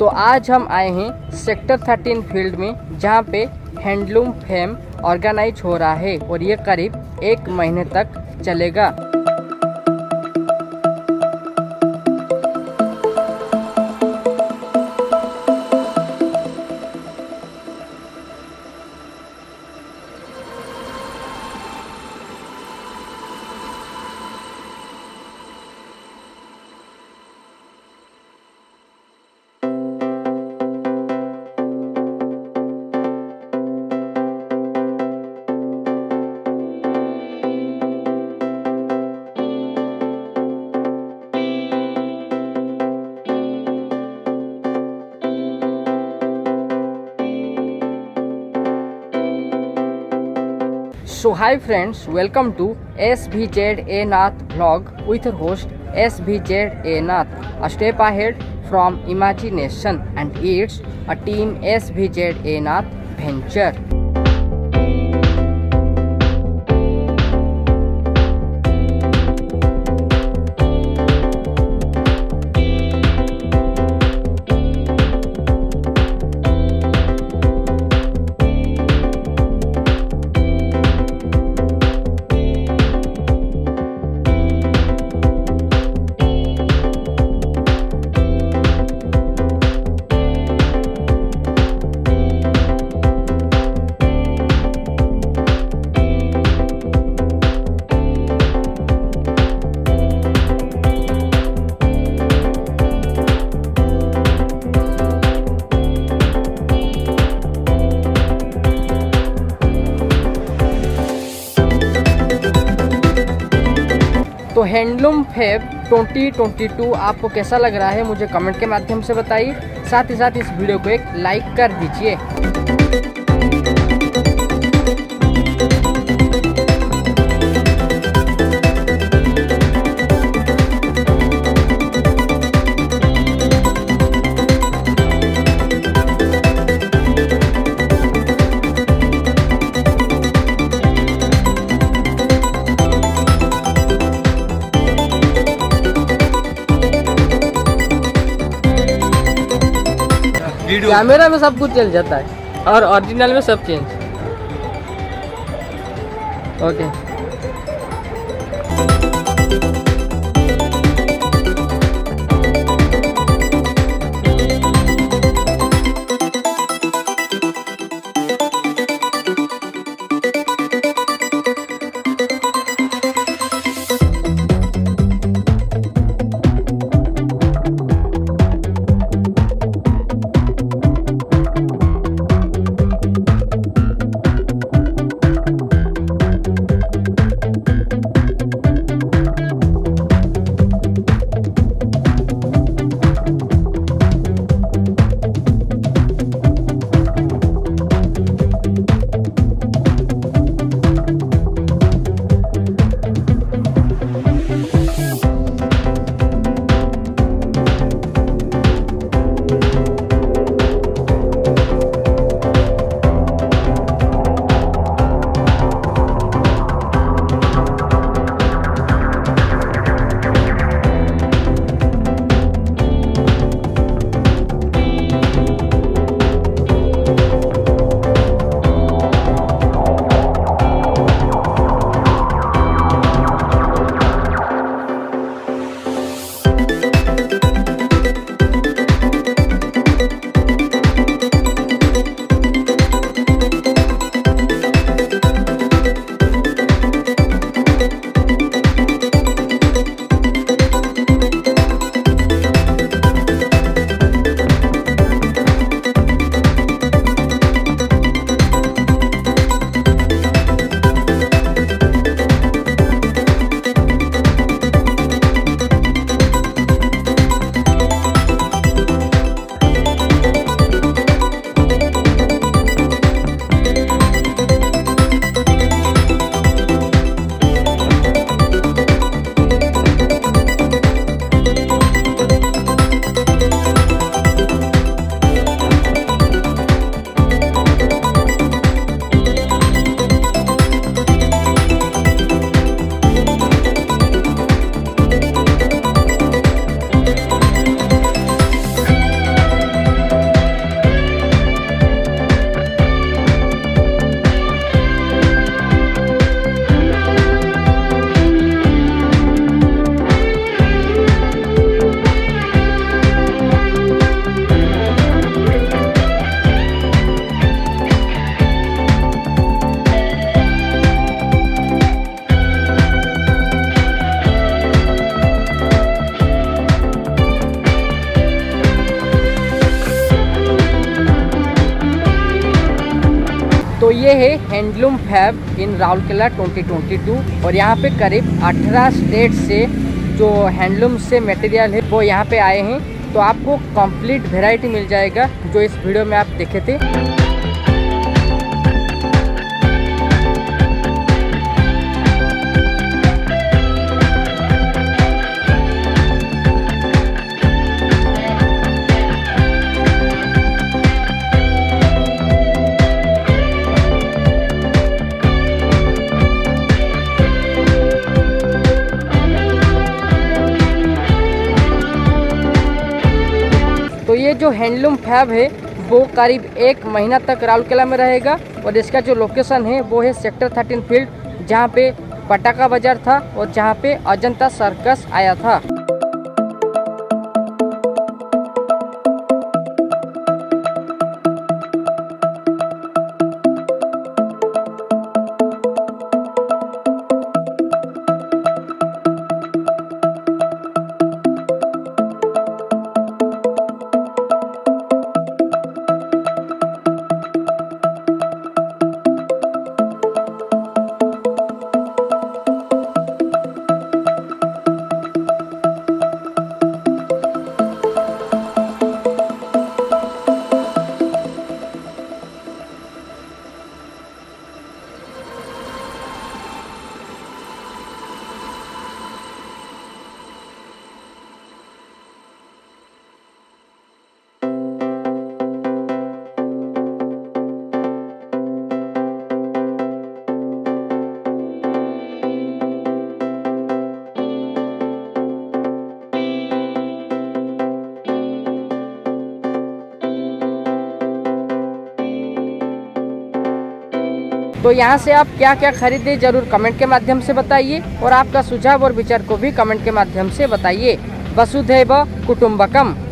तो आज हम आए हैं सेक्टर 13 फील्ड में, जहाँ पे हैंडलूम फैब ऑर्गेनाइज हो रहा है और ये करीब एक महीने तक चलेगा। So hi friends, welcome to SVZ A. Nath Vlog with your host SVZ A. Nath. A step ahead from imagination, and it's a team SVZ A. Nath venture. तो हैंडलूम फैब 2022 आपको कैसा लग रहा है मुझे कमेंट के माध्यम से बताइए, साथ ही साथ इस वीडियो को एक लाइक कर दीजिए। कैमरा में सब कुछ चल जाता है और ओरिजिनल में सब चेंज। ओके, तो ये है हैंडलूम फैब इन राउरकेला 2022 और यहाँ पे करीब 18 स्टेट से जो हैंडलूम से मटेरियल है वो यहाँ पे आए हैं। तो आपको कंप्लीट वेराइटी मिल जाएगा जो इस वीडियो में आप देखे थे। तो ये जो हैंडलूम फैब है वो करीब एक महीना तक राउरकेला में रहेगा और इसका जो लोकेशन है वो है सेक्टर 13 फील्ड, जहाँ पे पटाखा बाजार था और जहाँ पे अजंता सर्कस आया था। तो यहाँ से आप क्या क्या खरीदे जरूर कमेंट के माध्यम से बताइए और आपका सुझाव और विचार को भी कमेंट के माध्यम से बताइए। वसुधैव कुटुम्बकम।